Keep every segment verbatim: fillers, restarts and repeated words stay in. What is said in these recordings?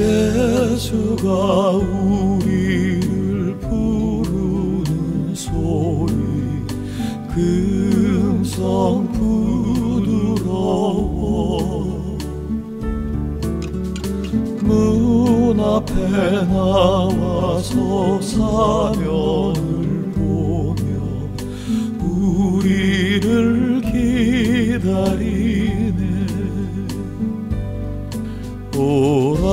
예수가 우리를 부르는 소리 금성 부드러워 문 앞에 나와서 사면을 보며 우리를 기다리네. 오라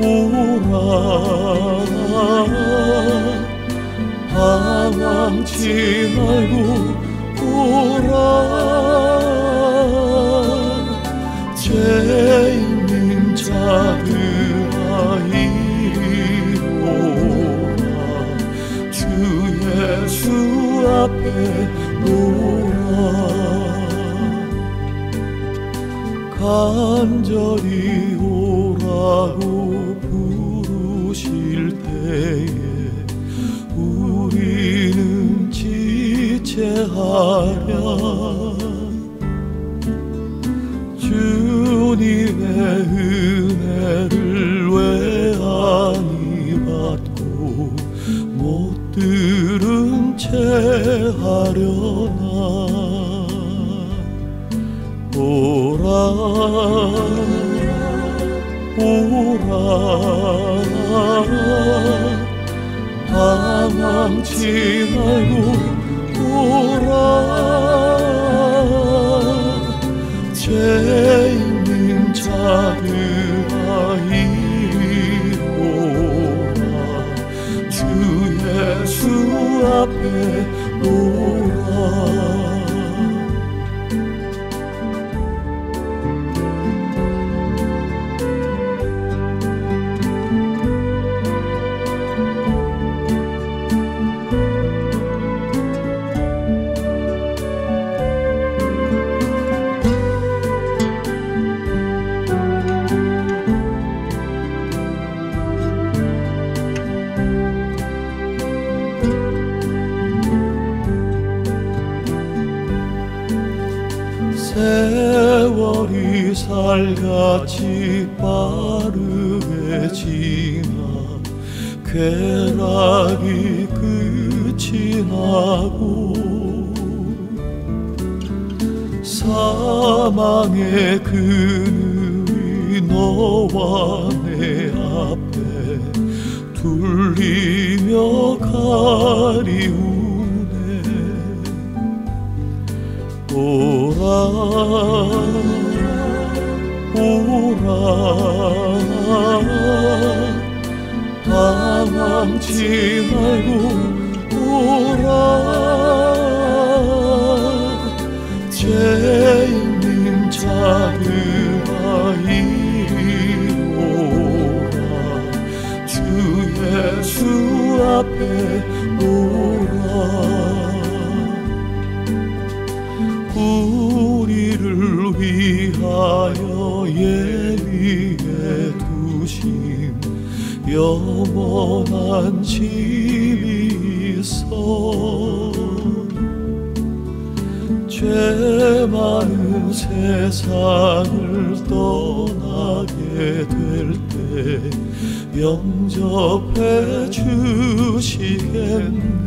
오라 방황치 말고 오라 죄 있는 자들아 이리 오라 주 예수 앞에 오라 간절히 오라고 부르실 때에 우리는 지체하랴. 주님의 은혜를 왜 아니 받고 못 들은 채 하려나. 오라 오라 방황치 말고 오라 죄 있는 자들아 이리 오라 주 예수 앞에 오라. 세월이 살같이 빠르게 지나 쾌락이 끝이 나고 사망의 그늘이 너와 내 앞에 둘리며 가리우. 오라 오라 방황치 말고 오라 죄 있는 자들아 이리 오라 주 예수 앞에 오라. 우리를 위하여 예비해 두신 영원한 집이 있어 죄 많은 세상을 떠나게 될 때 영접해 주시겠네.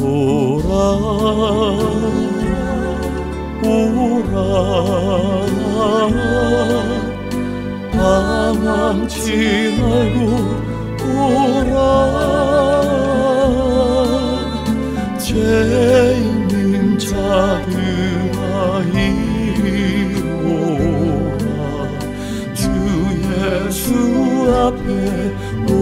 오라 오라 방황치 말고 오라 죄 있는 자들아 이리 오라 주 예수 앞에 오라.